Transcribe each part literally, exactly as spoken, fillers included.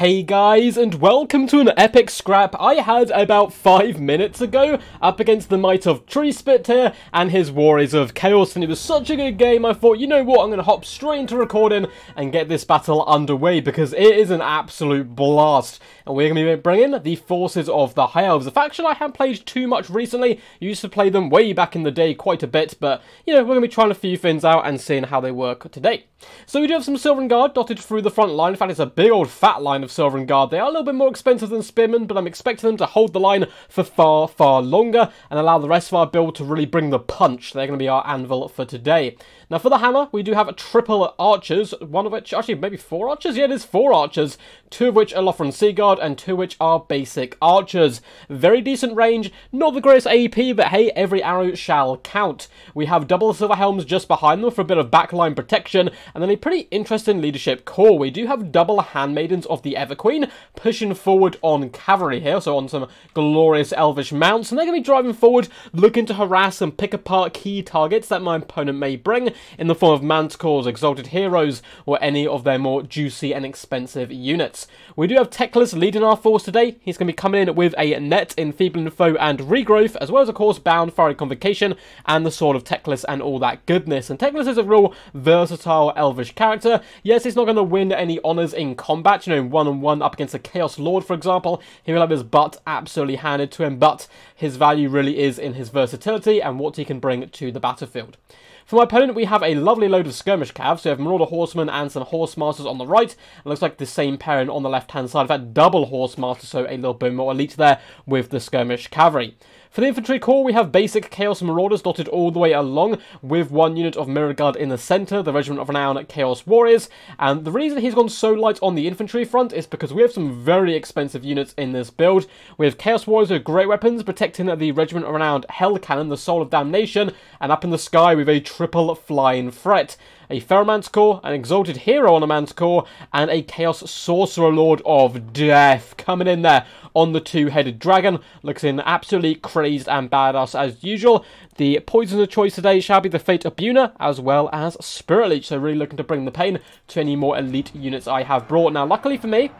Hey guys, and welcome to an epic scrap I had about five minutes ago up against the might of Tree Spit here and his Warriors of Chaos, and it was such a good game I thought, you know what, I'm going to hop straight into recording and get this battle underway because it is an absolute blast. And we're going to be bringing the forces of the High Elves, a faction I haven't played too much recently. I used to play them way back in the day quite a bit, but you know, we're going to be trying a few things out and seeing how they work today. So we do have some Silver Guard dotted through the front line. In fact, it's a big old fat line of Sovereign Guard. They are a little bit more expensive than Spearmen, but I'm expecting them to hold the line for far, far longer and allow the rest of our build to really bring the punch. They're going to be our anvil for today. Now for the hammer, we do have a triple archers, one of which, actually maybe four archers? Yeah, it is four archers, two of which are Lothern Sea Guard and two of which are basic archers. Very decent range, not the greatest A P, but hey, every arrow shall count. We have double Silver Helms just behind them for a bit of backline protection, and then a pretty interesting leadership core. We do have double Handmaidens of the Everqueen pushing forward on cavalry here, so on some glorious elvish mounts, and they're going to be driving forward, looking to harass and pick apart key targets that my opponent may bring in the form of Manticores, Exalted Heroes, or any of their more juicy and expensive units. We do have Teclis leading our force today. He's going to be coming in with a Net, Enfeeble Foe, and Regrowth, as well as, of course, Bound Fiery Convocation and the Sword of Teclis and all that goodness. And Teclis is a real versatile elvish character. Yes, he's not going to win any honours in combat, you know, one on one up against a Chaos Lord, for example. He will have his butt absolutely handed to him, but his value really is in his versatility and what he can bring to the battlefield. For my opponent, we have a lovely load of skirmish calves. So we have Marauder Horsemen and some Horsemasters on the right. It looks like the same pairing on the left-hand side. In fact, double Horsemasters, so a little bit more elite there with the skirmish cavalry. For the infantry corps, we have basic Chaos Marauders dotted all the way along with one unit of Mirror Guard in the centre, the Regiment of Renown at Chaos Warriors. And the reason he's gone so light on the infantry front is because we have some very expensive units in this build. We have Chaos Warriors with great weapons, protecting the Regiment of Renown Hell Cannon, the Soul of Damnation, and up in the sky with a triple flying threat. A Manticore, an Exalted Hero on a Manticore, and a Chaos Sorcerer Lord of Death coming in there on the two-headed dragon. Looks in absolutely crazed and badass as usual. The poison of choice today shall be the Fate of Buna, as well as Spirit Leech, so really looking to bring the pain to any more elite units I have brought. Now, luckily for me,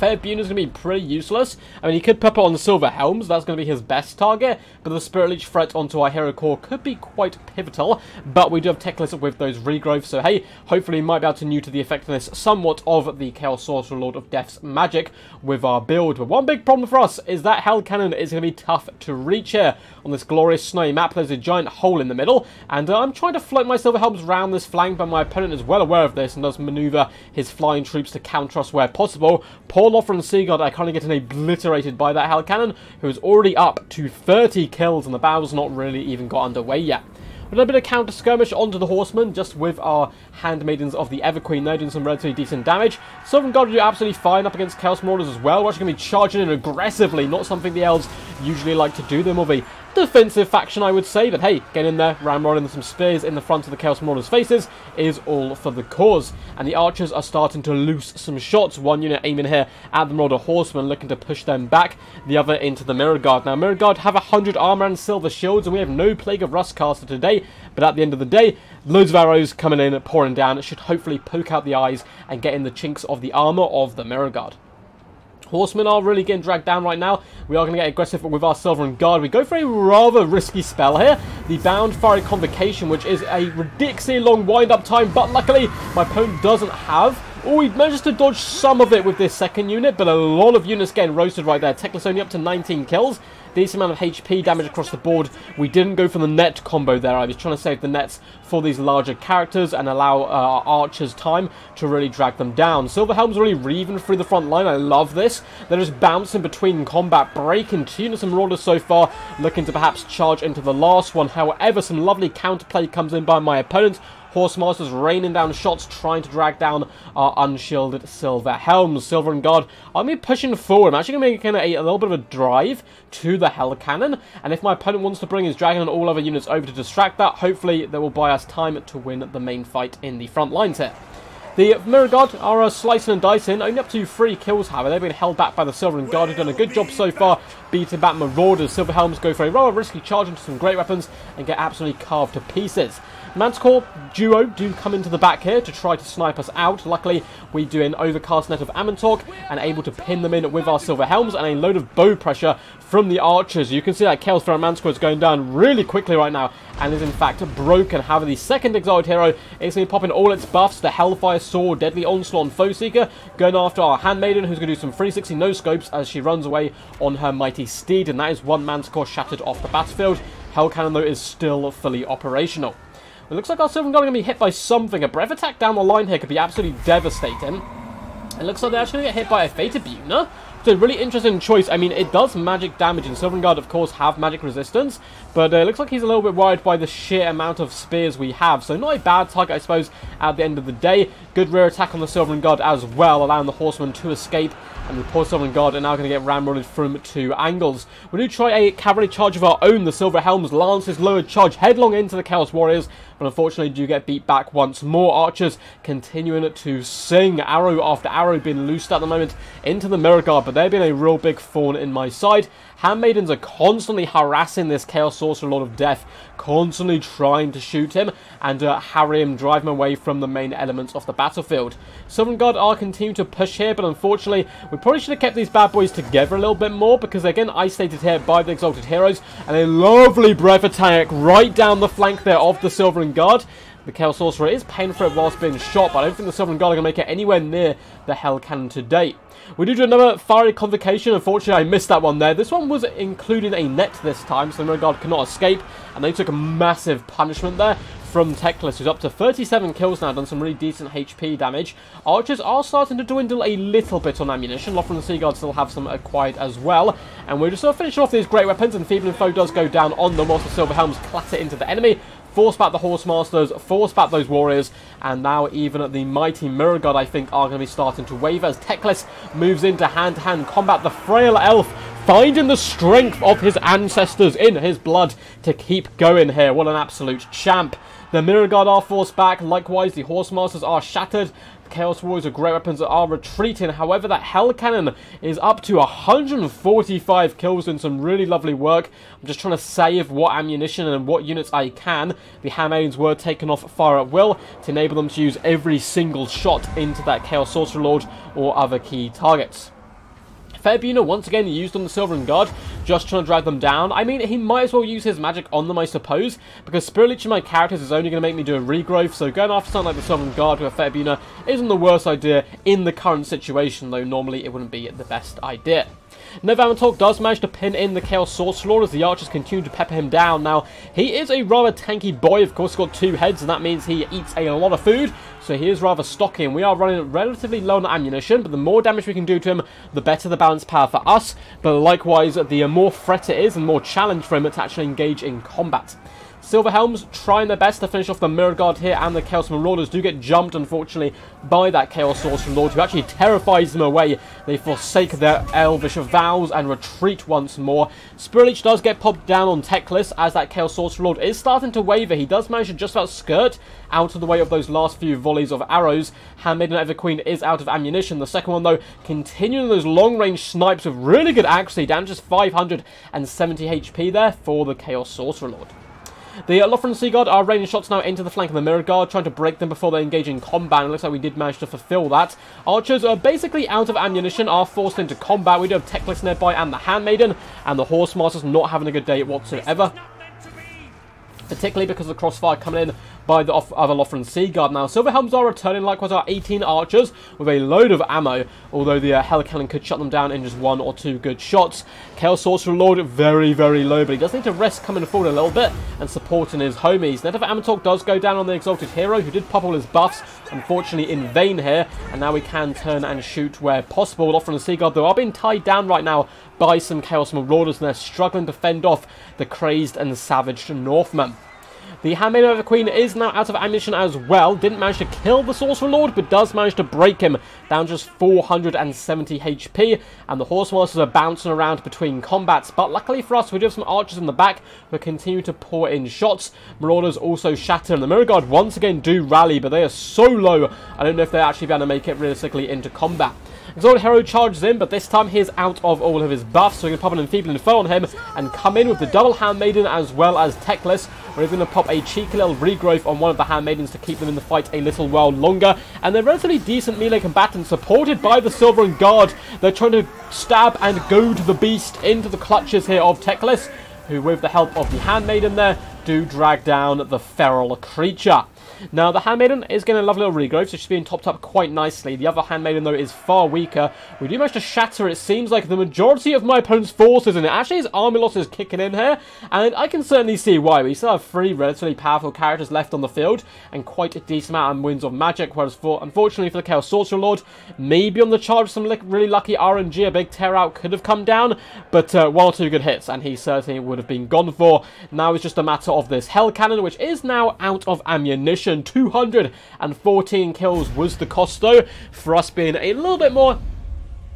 Fate of Buna is going to be pretty useless. I mean, he could pop it on Silver Helms, that's going to be his best target, but the Spirit Leech threat onto our hero core could be quite pivotal, but we do have Teclis with those regrowths, so hey, hopefully we might be able to neuter the effectiveness somewhat of the Chaos Sorcerer Lord of Death's magic with our build. But one big problem for us is that Hell Cannon is going to be tough to reach here. On this glorious snowy map, there's a giant hole in the middle, and uh, I'm trying to float my Silver Helms round this flank, but my opponent is well aware of this and does manoeuvre his flying troops to counter us where possible. Poor Lothran Sea Guard are currently getting obliterated by that Hell Cannon, who is already up to thirty kills, and the battle's not really even got underway yet. A little bit of counter skirmish onto the horsemen, just with our Handmaidens of the Everqueen there doing some relatively decent damage. Sovereign Guard will do absolutely fine up against Chaos Marauders as well. We're actually going to be charging in aggressively, not something the elves usually like to do. They're more of a defensive faction, I would say, but hey, get in there, ramrod in some spears in the front of the Chaos Marauders' faces is all for the cause. And the archers are starting to loose some shots. One unit aiming here at the Marauder Horsemen, looking to push them back, the other into the Mirror Guard. Now, Mirror Guard have one hundred armor and silver shields, and we have no Plague of Rustcaster today. But at the end of the day, loads of arrows coming in, pouring down. It should hopefully poke out the eyes and get in the chinks of the armour of the Mirror Guard. Horsemen are really getting dragged down right now. We are going to get aggressive with our Sovereign Guard. We go for a rather risky spell here. The Bound Fiery Convocation, which is a ridiculously long wind-up time. But luckily, my opponent doesn't have... Oh, he manages to dodge some of it with this second unit, but a lot of units getting roasted right there. Teclis only up to nineteen kills. Decent amount of H P damage across the board. We didn't go for the net combo there. I was trying to save the nets for these larger characters and allow uh, our archers time to really drag them down. Silver Helms really reaving through the front line. I love this. They're just bouncing between combat, breaking two units and Marauders so far, looking to perhaps charge into the last one. However, some lovely counterplay comes in by my opponent. Horsemasters raining down shots, trying to drag down our unshielded Silver Helms. Silver Guard, I'm going to be pushing forward. I'm actually going to make a, a little bit of a drive to the Hell Cannon. And if my opponent wants to bring his dragon and all other units over to distract that, hopefully that will buy us time to win the main fight in the front lines here. The Mirror Guard are uh, slicing and dicing, only up to three kills, however. They've been held back by the Sovereign Guard, who've done a good job so far, beating back Marauders. Silver Helms go for a rather risky charge into some great weapons and get absolutely carved to pieces. Manticore duo do come into the back here to try to snipe us out. Luckily, we do an overcast Net of Amyntok and able to pin them in with our Silver Helms and a load of bow pressure from the archers. You can see that Chaos Feral Manticore is going down really quickly right now and is in fact broken. However, the second Exalted Hero is going to be popping all its buffs. The Hellfire Sword, Deadly Onslaught, and Foe Seeker going after our Handmaiden, who's going to do some three sixty no-scopes as she runs away on her mighty steed. And that is one Manticore shattered off the battlefield. Hell Cannon, though, is still fully operational. It looks like our Silver Guard are going to be hit by something. A breath attack down the line here could be absolutely devastating. It looks like they're actually going to get hit by a Fate of Buna. It's a really interesting choice. I mean, it does magic damage, and Silver Guard, of course, have magic resistance, but it uh, looks like he's a little bit worried by the sheer amount of spears we have, so not a bad target, I suppose, at the end of the day. Good rear attack on the Silver Guard as well, allowing the Horsemen to escape, and the poor Sovereign Guard are now going to get ramrodded from two angles. We do try a cavalry charge of our own. The Silver Helms lance his lowered charge headlong into the Chaos Warriors, but unfortunately do get beat back once more. Archers continuing to sing, arrow after arrow being loosed at the moment into the Mirror Guard, but they've been a real big thorn in my side. Handmaidens are constantly harassing this Chaos Sorcerer Lord of Death, constantly trying to shoot him and uh, harry him, drive him away from the main elements of the battlefield. Sovereign Guard are continuing to push here, but unfortunately, we probably should have kept these bad boys together a little bit more, because they're getting isolated here by the Exalted Heroes, and a lovely breath attack right down the flank there of the Sovereign Guard. The Chaos Sorcerer is paying for it whilst being shot, but I don't think the Sovereign Guard are going to make it anywhere near the Hell Cannon today. We do do another Fiery Convocation. Unfortunately, I missed that one there. This one was including a net this time, so the Mirror Guard could not escape, and they took a massive punishment there from Teclis, who's up to thirty-seven kills now, done some really decent H P damage. Archers are starting to dwindle a little bit on ammunition. Lothern Sea Guard still have some acquired as well. And we're just sort of finishing off these great weapons, and Enfeeble Foe does go down on them whilst the Silver Helms clatter into the enemy. Force back the Horsemasters, force back those Warriors, and now even the mighty Mirror Guard, I think, are going to be starting to waver as Teclis moves into hand-to-hand combat. The frail elf finding the strength of his ancestors in his blood to keep going here. What an absolute champ. The Mirror Guard are forced back. Likewise, the Horsemasters are shattered. Chaos Warriors are great weapons that are retreating. However, that Hell Cannon is up to one hundred forty-five kills and some really lovely work. I'm just trying to save what ammunition and what units I can. The Handmaidens were taken off fire at will to enable them to use every single shot into that Chaos Sorcerer Lord or other key targets. Febuna once again used on the Sovereign Guard, just trying to drag them down. I mean, he might as well use his magic on them, I suppose, because Spirit Leech in my characters is only going to make me do a regrowth, so going after something like the Sovereign Guard with Febuna isn't the worst idea in the current situation, though normally it wouldn't be the best idea. Net of Amantalk does manage to pin in the Chaos Sorcerer Lord as the archers continue to pepper him down. Now, he is a rather tanky boy. Of course, he's got two heads, and that means he eats a lot of food, so he is rather stocky, and we are running relatively low on ammunition, but the more damage we can do to him, the better the balance power for us. But likewise, the more threat it is and more challenge for him to actually engage in combat. Silver Helms trying their best to finish off the Mirror Guard here, and the Chaos Marauders do get jumped, unfortunately, by that Chaos Sorcerer Lord, who actually terrifies them away. They forsake their elvish vows and retreat once more. Spirit Leech does get popped down on Teclis, as that Chaos Sorcerer Lord is starting to waver. He does manage to just about skirt out of the way of those last few volleys of arrows. Handmaiden of the Everqueen is out of ammunition. The second one, though, continuing those long-range snipes with really good accuracy, down just five hundred seventy H P there for the Chaos Sorcerer Lord. The Lothern Sea Guard are raining shots now into the flank of the Mirror Guard, trying to break them before they engage in combat. It looks like we did manage to fulfill that. Archers are basically out of ammunition, are forced into combat. We do have Teclis nearby and the Handmaiden, and the Horsemasters not having a good day whatsoever, particularly because of the crossfire coming in by the other Lothran Sea Guard. Now, Silver Helms are returning, likewise our eighteen archers, with a load of ammo, although the uh, Hell Cannon could shut them down in just one or two good shots. Chaos Sorcerer Lord very, very low, but he does need to rest coming forward a little bit and supporting his homies. Net of Amyntok does go down on the Exalted Hero, who did pop all his buffs, unfortunately in vain here, and now we can turn and shoot where possible. Lothran Sea Guard, though, are being tied down right now by some Chaos Marauders, and they're struggling to fend off the crazed and savaged Northmen. The Handmaiden of the Queen is now out of ammunition as well. Didn't manage to kill the Sorcerer Lord, but does manage to break him. Down just four hundred seventy H P, and the Horsemasters are bouncing around between combats. But luckily for us, we do have some archers in the back who continue to pour in shots. Marauders also shatter, and the Mirror Guard once again do rally, but they are so low, I don't know if they're actually going to make it realistically into combat. Exalted Hero charges in, but this time he is out of all of his buffs, so he can pop an Enfeeble Foe on him and come in with the double Handmaiden as well as Teclis, where he's going to pop a cheeky little regrowth on one of the Handmaidens to keep them in the fight a little while longer. And they're relatively decent melee combatants, supported by the Silver Guard. They're trying to stab and goad the beast into the clutches here of Teclis, who, with the help of the Handmaiden there, do drag down the feral creature. Now, the Handmaiden is getting a lovely little regrowth, so she's being topped up quite nicely. The other Handmaiden, though, is far weaker. We do manage to shatter, it seems like, the majority of my opponent's forces, and it actually his army loss is kicking in here, and I can certainly see why. We still have three relatively powerful characters left on the field, and quite a decent amount of wins of magic, whereas, for, unfortunately for the Chaos Sorcerer Lord, maybe on the charge some really lucky R N G, a big tear-out could have come down, but uh, one or two good hits, and he certainly would have been gone for. Now it's just a matter of this Hell Cannon, which is now out of ammunition. two hundred fourteen kills was the cost, though, for us being a little bit more.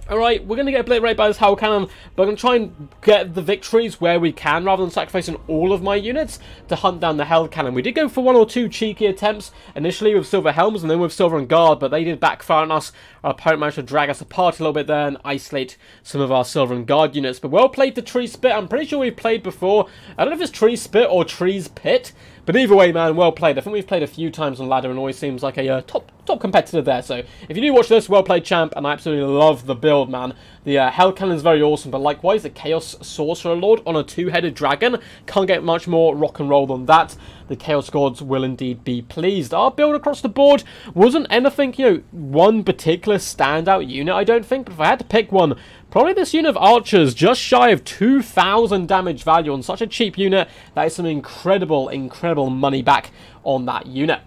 Alright, we're going to get obliterated by this Hell Cannon, but I'm going to try and get the victories where we can, rather than sacrificing all of my units to hunt down the Hell Cannon. We did go for one or two cheeky attempts, initially with Silver Helms and then with Silver Guard, but they did backfire on us. Our opponent managed to drag us apart a little bit there and isolate some of our Silver Guard units. But well played to Tree Spit. I'm pretty sure we've played before. I don't know if it's Tree Spit or Tree's Pit, but either way, man, well played. I think we've played a few times on ladder and always seems like a uh, top top competitor there. So if you do watch this, well played, champ, and I absolutely love the build, man. The uh, Hell Cannon is very awesome, but likewise, the Chaos Sorcerer Lord on a two-headed dragon. Can't get much more rock and roll than that. The Chaos Gods will indeed be pleased. Our build across the board wasn't anything, you know, one particular standout unit, I don't think, but if I had to pick one, probably this unit of archers, just shy of two thousand damage value on such a cheap unit. That is some incredible, incredible money back on that unit.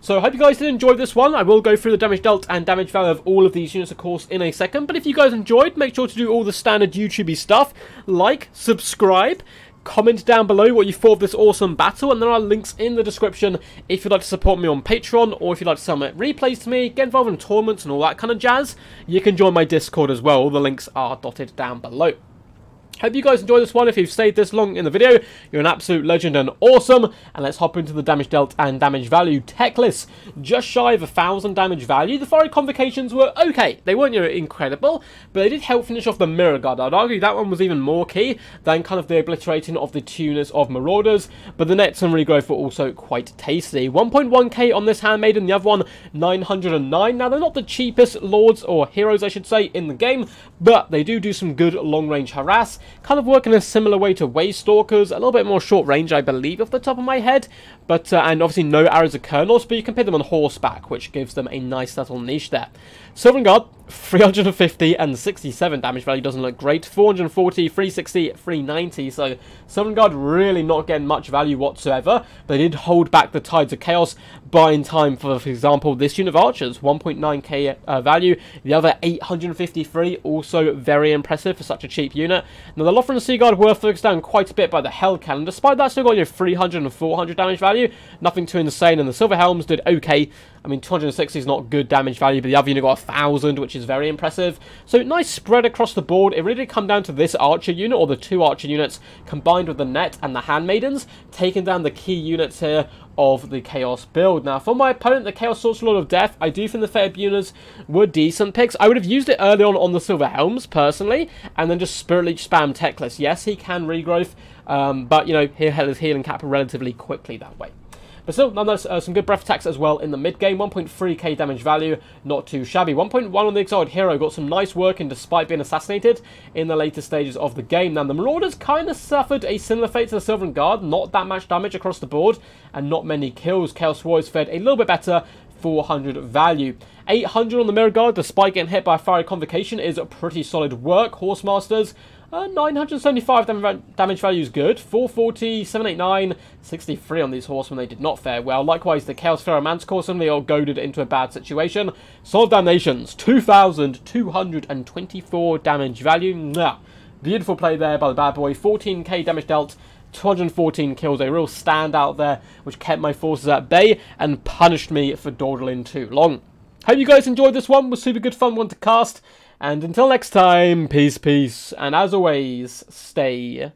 So I hope you guys did enjoy this one. I will go through the damage dealt and damage value of all of these units, of course, in a second. But if you guys enjoyed, make sure to do all the standard YouTubey stuff. Like, subscribe, comment down below what you thought of this awesome battle, and there are links in the description if you'd like to support me on Patreon, or if you'd like to submit replays to me, get involved in tournaments and all that kind of jazz. You can join my Discord as well. All the links are dotted down below. Hope you guys enjoyed this one. If you've stayed this long in the video, you're an absolute legend and awesome. And let's hop into the damage dealt and damage value. Teclis, just shy of a thousand damage value. The Fiery Convocations were okay. They weren't, you know, incredible, but they did help finish off the Mirror Guard. I'd argue that one was even more key than kind of the obliterating of the tuners of Marauders, but the nets and regrowth were also quite tasty. one point one K on this Handmaiden, the other one nine hundred nine. Now, they're not the cheapest lords or heroes, I should say, in the game, but they do do some good long-range harass. Kind of work in a similar way to Waystalkers, a little bit more short range, I believe, off the top of my head, but uh, and obviously no arrows of kernels, but you can pin them on horseback, which gives them a nice little niche there. Sovereign Guard, three hundred fifty and sixty-seven damage value doesn't look great. four hundred forty, three sixty, three ninety, so Sovereign Guard really not getting much value whatsoever. They did hold back the Tides of Chaos, buying time for, for example, this unit of archers, one point nine K uh, value. The other eight hundred fifty-three, also very impressive for such a cheap unit. Now, the Lothern Sea Guard were focused down quite a bit by the Hell Cannon. Despite that, still got, you know, three hundred and four hundred damage value. Nothing too insane, and the Silver Helms did okay. I mean, two hundred sixty is not good damage value, but the other unit got one thousand, which is very impressive. So, nice spread across the board. It really did come down to this archer unit, or the two archer units, combined with the net and the Handmaidens, taking down the key units here of the Chaos build. Now, for my opponent, the Chaos Sorcerer Lord of Death, I do think the Fate of Bunas were decent picks. I would have used it early on on the Silver Helms, personally, and then just Spirit Leech spam Teclis. Yes, he can regrowth, um, but, you know, he'll have his healing cap relatively quickly that way. But still, nonetheless, uh, some good breath attacks as well in the mid-game. one point three K damage value, not too shabby. one point one on the Exalted Hero, got some nice work in despite being assassinated in the later stages of the game. Now, the Marauders kind of suffered a similar fate to the Silver Guard. Not that much damage across the board and not many kills. Chaos Warriors fared a little bit better, four hundred value. eight hundred on the Mirror Guard, despite getting hit by a Fiery Convocation, is a pretty solid work. Horsemasters, Uh, nine hundred seventy-five dam damage value is good. four forty, seven eighty-nine, sixty-three on these horsemen. They did not fare well. Likewise, the Chaos Marauders suddenly all goaded into a bad situation. Soul of Damnation's two thousand two hundred twenty-four damage value. Nah, beautiful play there by the bad boy. fourteen K damage dealt, two hundred fourteen kills, a real standout there, which kept my forces at bay and punished me for dawdling too long. Hope you guys enjoyed this one. It was super good fun one to cast. And until next time, peace, peace, and as always, stay